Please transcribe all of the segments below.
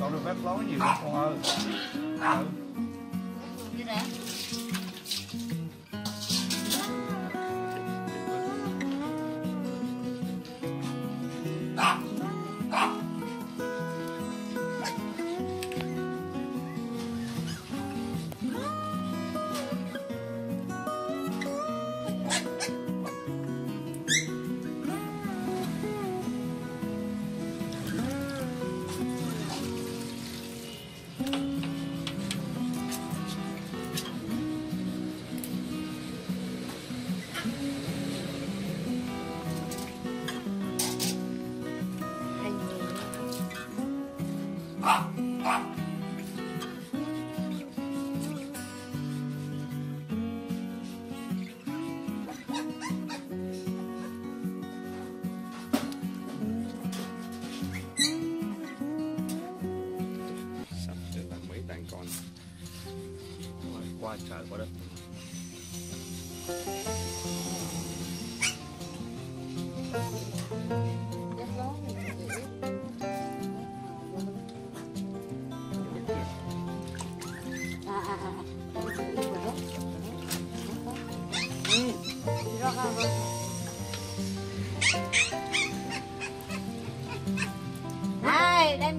Con được phép lối nhiều lắm con ơi. Quá trời quá đất. Ai đem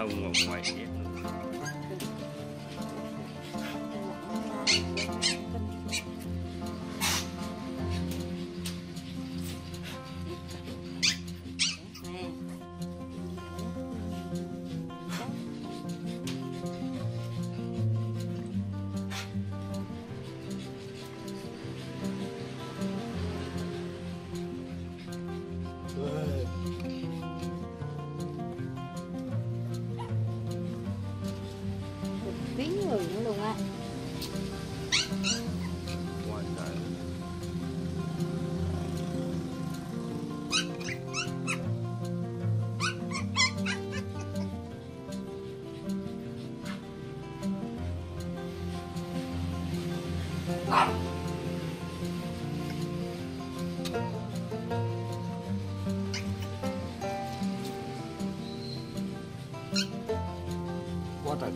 Hông ngoài kia quá trời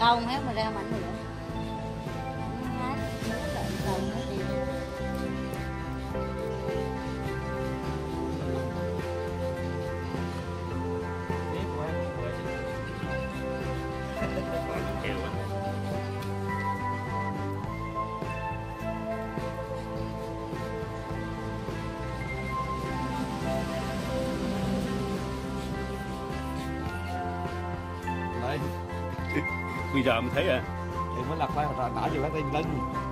Ông hết mà ra mảnh nữa. Bây giờ mình thấy à, thì mới lật lại rồi nãy giờ lấy tay lên.